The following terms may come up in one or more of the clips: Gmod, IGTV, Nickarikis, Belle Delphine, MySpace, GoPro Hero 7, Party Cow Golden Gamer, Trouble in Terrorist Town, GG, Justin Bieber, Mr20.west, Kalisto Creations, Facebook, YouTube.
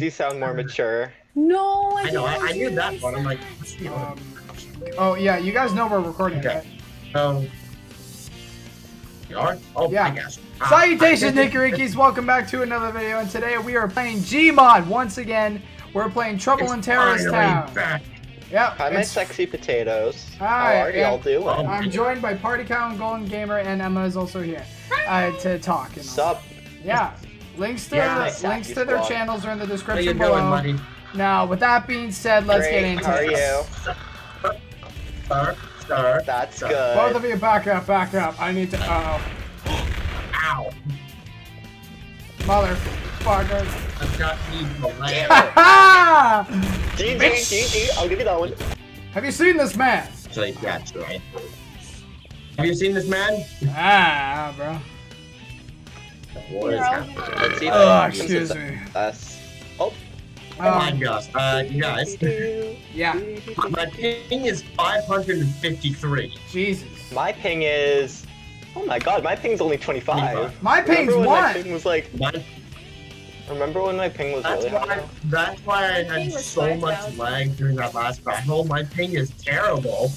You sound more mature. No, I know. I knew that one. I'm like, what's the other one? Oh, yeah, you guys know we're recording, okay. Right? You are? Oh, yeah. My gosh. Salutations, Nickarikis. Welcome back to another video, and today we are playing Gmod once again. We're playing Trouble in Terrorist Town. Back. Yep. Hi, my sexy potatoes. Hi, how are y'all doing? I'm joined by Party Cow and Golden Gamer, and Emma is also here to talk. And sup? Yeah. Links to their channels are in the description below. Doing, now, with that being said, let's get into it. How are you? Star. That's good. Both of you, back up. I need to. Ow. Motherfucker. I've got you. GG. I'll give you that one. Have you seen this man? Have you seen this man? Ah, bro. Let's see excuse me. Oh. Oh my gosh. You guys. Yeah. My ping is 553. Jesus. My ping is. Oh my god. My ping's only 25. My ping's one. My ping was like. Remember when my ping was really high? That's why I had so much lag during that last battle. My ping is terrible.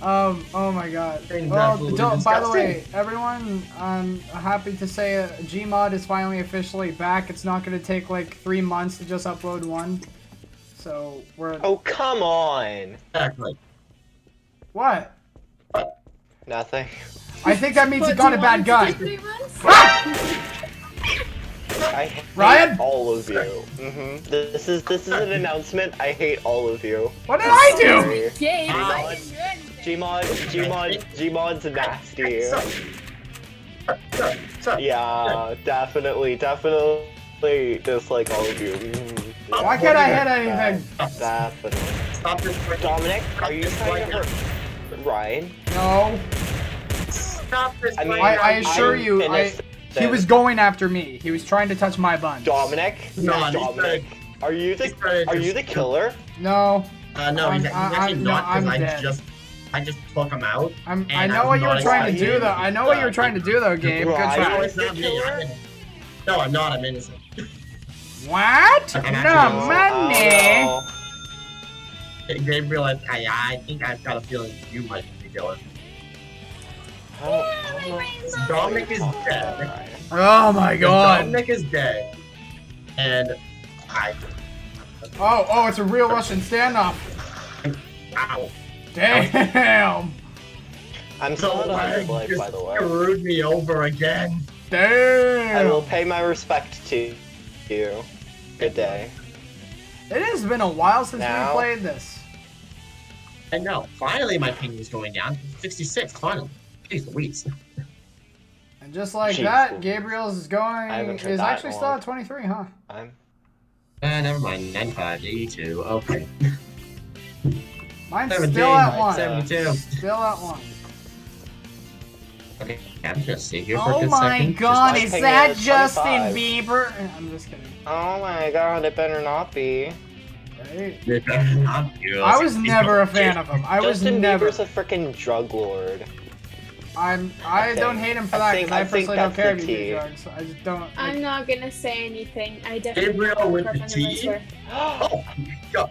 Oh my god. Well, don't, by the way, everyone, I'm happy to say Gmod is finally officially back. It's not going to take like 3 months to just upload one. So, we're... Oh, come on! Exactly. What? Nothing. I think that means he got a bad gun. I hate all of you. Mm-hmm. This is an announcement. I hate all of you. What did I do? Gmod's nasty. Yeah, definitely dislike all of you. Why can't I hit anything? Definitely. Dominic, are you trying to hurt Ryan? No. Stop this. I assure you, he was going after me. He was trying to touch my buns. Dominic? No, Dominic. Are you the killer? No. No, he's actually not, because I just took him out. I know what you were trying to do, though. I know what you were trying to do, though, Gabe. Good try. No, I'm not. I'm innocent. What? No money. Gabe realized, I think I've got a feeling you might be the killer. Dominic is dead. Oh my god. Dominic is dead. And I... Oh, it's a real Russian standoff. Ow. Damn. I'm so glad you just screwed me over again. Damn. I will pay my respect to you. Good day. It has been a while since we played this. I know. Finally my ping is going down. 66, finally. Jeez Louise. And just like that, Gabriel's is going... is actually still at 23, huh? I'm... never mind. 95, 82, okay. Mine's still at 1. 72. Still at 1. Okay, I'm just sitting here for a good second. Oh my god, is that Justin Bieber? I'm just kidding. Oh my god, it better not be. Right? It better not be. I was never a fan of him. I was never. Justin Bieber's a freaking drug lord. I don't hate him for that, because I personally don't care if you do drugs. I just don't. Like... I'm not gonna say anything. I definitely don't with the tea. Oh,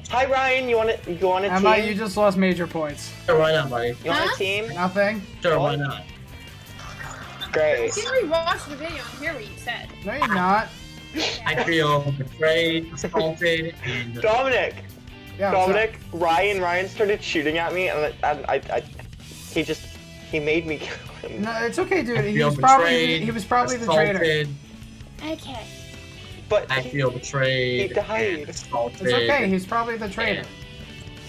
hi Ryan, you want a team? Emma, you just lost major points. Sure, why not, buddy? You want a team? Nothing. Sure, why not? Great. You can rewatch the video and hear what you said. No, you're not. I feel betrayed, assaulted, and Dominic. Yeah, Dominic, Ryan started shooting at me, and he just. He made me kill him. No, it's okay, dude. He was probably the traitor. Okay. But I feel betrayed. He died. It's okay. He's probably the traitor.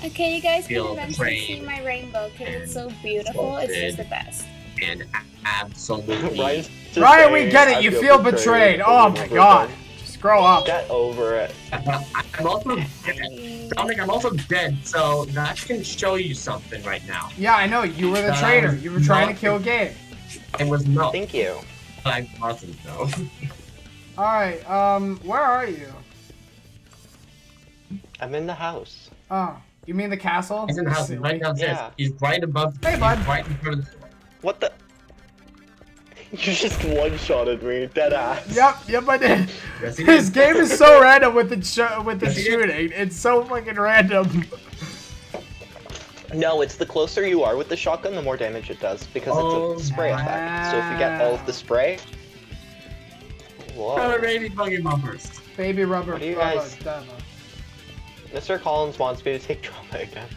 Okay, you guys can eventually see my rainbow because it's so beautiful. It's just the best. And absolutely. Ryan, we get it. You feel betrayed. Oh my god. Just grow up. Get over it. I'm also dead. Dominic, I'm also dead, so that can show you something right now. Yeah, I know. You were the traitor. You were trying to kill Gabe. It was not. Thank you. I wasn't, though. Alright, where are you? I'm in the house. Oh, you mean the castle? He's in the house. He's right downstairs. Yeah. He's right above. Hey, bud. Right in front of the door. What the? You just one-shotted me, dead ass. Yep, I did. Yes, this game is so random with the shooting. It's so fucking random. No, it's the closer you are with the shotgun, the more damage it does, because it's a spray effect. So if you get all of the spray... Whoa. Baby fucking bumpers. Baby rubber. What do you guys... Mr. Collins wants me to take drama again.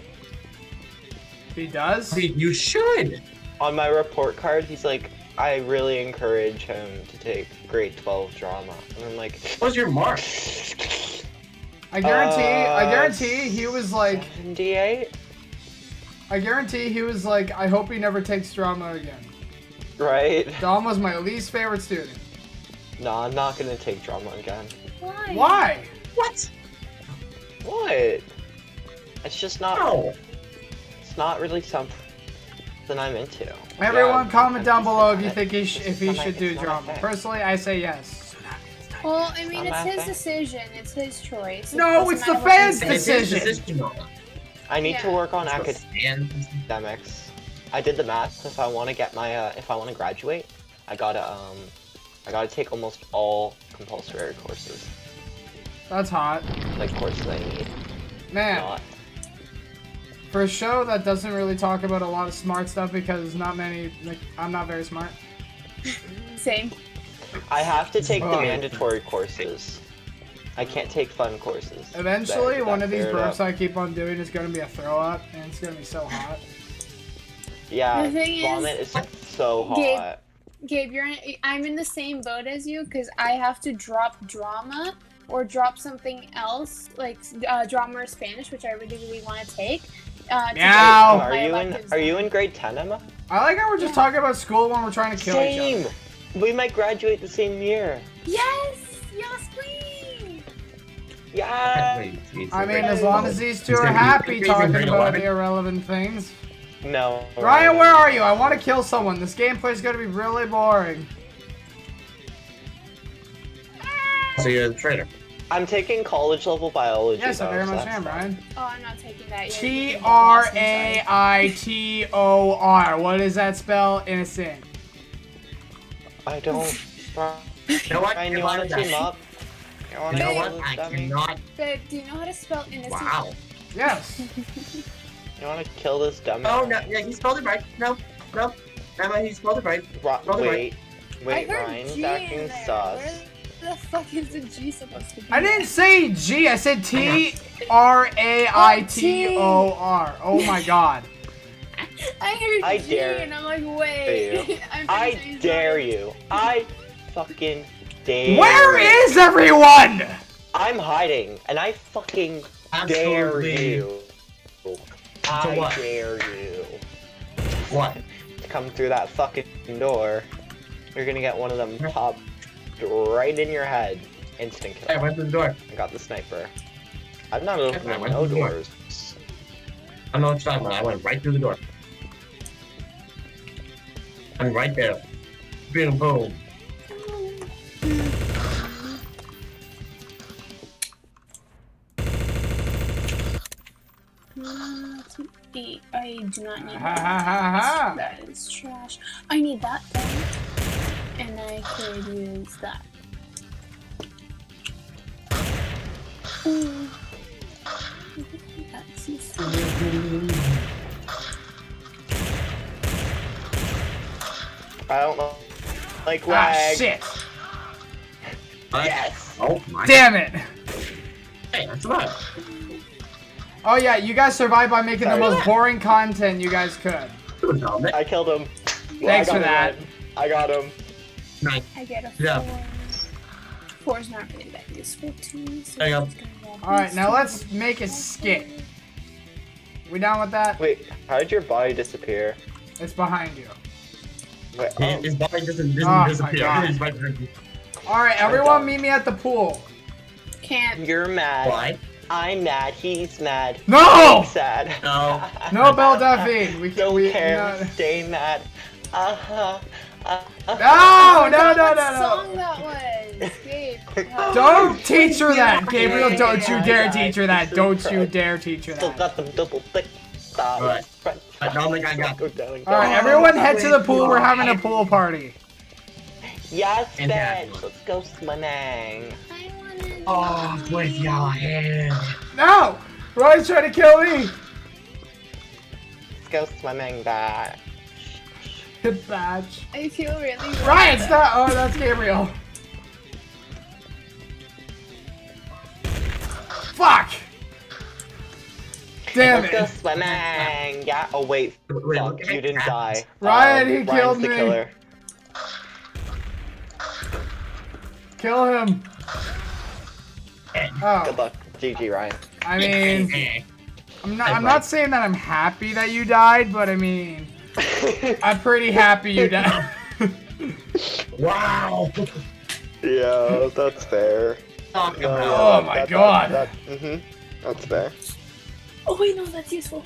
He does? You should! On my report card, he's like, I really encourage him to take grade 12 drama. And I'm like, what's your mark? I guarantee he was like... 78? I guarantee he was like, I hope he never takes drama again. Right? Dom was my least favorite student. Nah, I'm not gonna take drama again. Why? Why? What? What? It's just not... No. It's not really something I'm into. Everyone, yeah, comment down below if you think he should do drama. Personally, I say yes. Well, I mean, it's his decision. It's his choice. No, it's the fans' decision. I need to work on academics. I did the math. If I want to get my, if I want to graduate, I gotta take almost all compulsory courses. That's hot. Like courses I need. Man. Not. For a show that doesn't really talk about a lot of smart stuff because not many, like, I'm not very smart. Same. I have to take the mandatory courses. I can't take fun courses. Eventually, one of these burps I keep on doing is going to be a throw up, and it's going to be so hot. Yeah, vomit is so hot. Gabe, I'm in the same boat as you because I have to drop drama or drop something else, like drama or Spanish, which I really want to take. Are you in grade 10, Emma? I like how we're just talking about school when we're trying to kill each other. We might graduate the same year. Yes! Yes, please! Yeah. I mean, as long as these two are happy talking about the irrelevant things. No. Ryan, where are you? I want to kill someone. This gameplay is going to be really boring. So you're the traitor. I'm taking college-level biology. Yes, I very much am, Brian. Oh, I'm not taking that yet. T-R-A-I-T-O-R. What does that spell? Innocent. I don't... You know what? You want to team up? You know what? I cannot... Babe, do you know how to spell innocent? Wow. Yes. You want to kill this dummy? Oh, no. Yeah, he spelled it right. No. Emma, he spelled it right. Wait, Ryan's acting sus. What the fuck is the G supposed to be? I didn't say G, I said T-R-A-I-T-O-R. Oh my god. I heard G and I'm like, wait. I dare you. I fucking dare you. Where is everyone? I'm hiding and I fucking dare you. I dare you. What? To come through that fucking door. You're gonna get one of them pop right in your head. Instant kill. I went to the door. I got the sniper. I'm not opening no doors. I don't know what you're talking about. I went right through the door. I'm right there. Boom, boom. I do not need that. That is trash. I need that thing. And I could use that. That's insane. I don't know. Like lag. Ah, shit! Yes! Oh my damn it! Hey, that's enough. Oh yeah, you guys survived by making the most boring content you guys could. I killed him. Thanks for that. I got him. Nine. I get a 4. Yeah. 4 is not really that useful to me. So there you go. Alright, now let's make a skit. We down with that? Wait, how did your body disappear? It's behind you. Wait, his body doesn't disappear. Alright, everyone meet me at the pool. Can't. You're mad. Why? I'm mad. He's mad. No! I'm sad. No. No, Belle Delphine. We don't care. No. Stay mad. Uh-huh. No, no, no, no, no. What song that was, Gabe? Don't teach her that, Gabriel. Don't you dare teach her that. Don't you dare teach her that. Still got them double thick. Alright, everyone head to the pool. We're having a pool party. Yes, and bitch! Let's go swimming! Oh, with your hand! No! Ryan's trying to kill me! Let's go swimming, bitch. Good batch. I feel really bad. Ryan's not! Oh, that's Gabriel. Fuck! Damn it! Let's go swimming! Yeah. Oh, wait. Fuck, you didn't die. Ryan, he killed me! Ryan's the killer. Kill him! Oh. Good luck. GG, Ryan. I mean... I'm not saying that I'm happy that you died, but I mean... I'm pretty happy you died. Wow! Yeah, that's fair. Oh my god! That's fair. Oh wait, no, that's useful.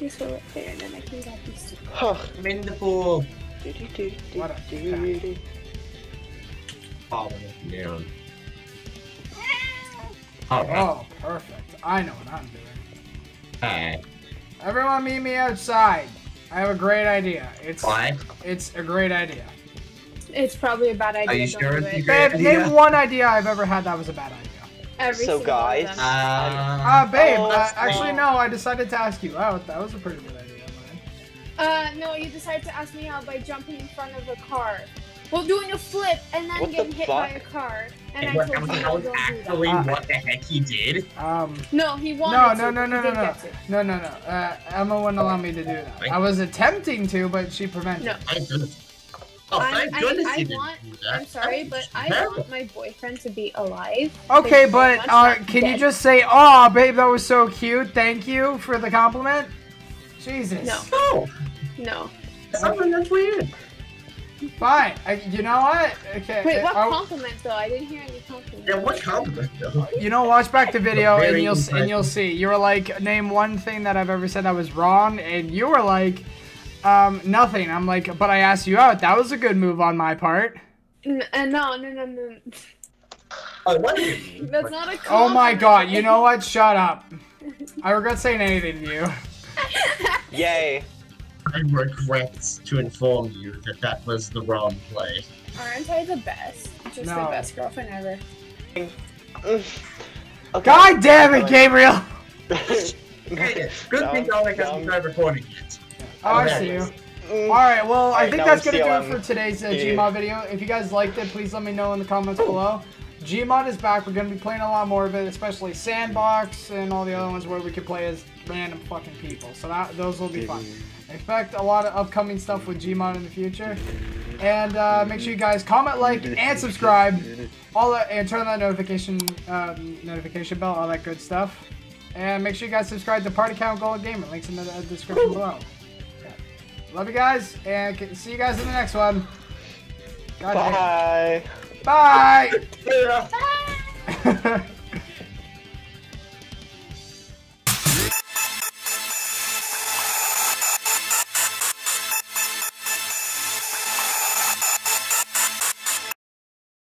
Useful right there, and then I can grab these two. I'm in the pool! What a... Oh, yeah. Oh, perfect. I know what I'm doing. Alright. Everyone meet me outside. I have a great idea. It's what? It's a great idea. It's probably a bad idea. Are you sure it's a great idea? Name one idea I've ever had that was a bad idea. So guys. Babe, actually no, I decided to ask you out. That was a pretty good idea, man. No, you decided to ask me out by jumping in front of a car. Well, doing a flip and then getting hit by a car. And I told him, don't do that. Actually, what the heck he did? No, he wanted to. No. Emma wouldn't allow me to do that. I was attempting to, but she prevented me. No. Oh, thank goodness he didn't do that. I'm sorry, but I want my boyfriend to be alive. Okay, but can you just say, "Aw, babe, that was so cute. Thank you for the compliment." Jesus. No. That's weird. Fine. You know what? Okay. Wait, what compliment though? I didn't hear any compliment. Yeah, what compliment though? You know, watch back the video and you'll see. You were like, name one thing that I've ever said that was wrong, and you were like, nothing. I'm like, but I asked you out. That was a good move on my part. No. What? That's not a compliment. Oh my god! You know what? Shut up. I regret saying anything to you. Yay. I regret to inform you that that was the wrong play. Aren't I the best? Just the best girlfriend ever. Okay. God damn it, Gabriel! Good thing Dominic hasn't tried recording yet. Oh, I see you. Alright, well, I think that's gonna do it for today's Gmod video. If you guys liked it, please let me know in the comments below. Gmod is back. We're gonna be playing a lot more of it, especially Sandbox and all the other ones where we can play as random fucking people. So those will be fun. Expect a lot of upcoming stuff with Gmod in the future, and make sure you guys comment, like, and subscribe, all that, and turn on that notification bell, all that good stuff, and make sure you guys subscribe to Party Cow Golden Gamer. Links in the description below. Love you guys, and see you guys in the next one. God damn. Bye. Bye.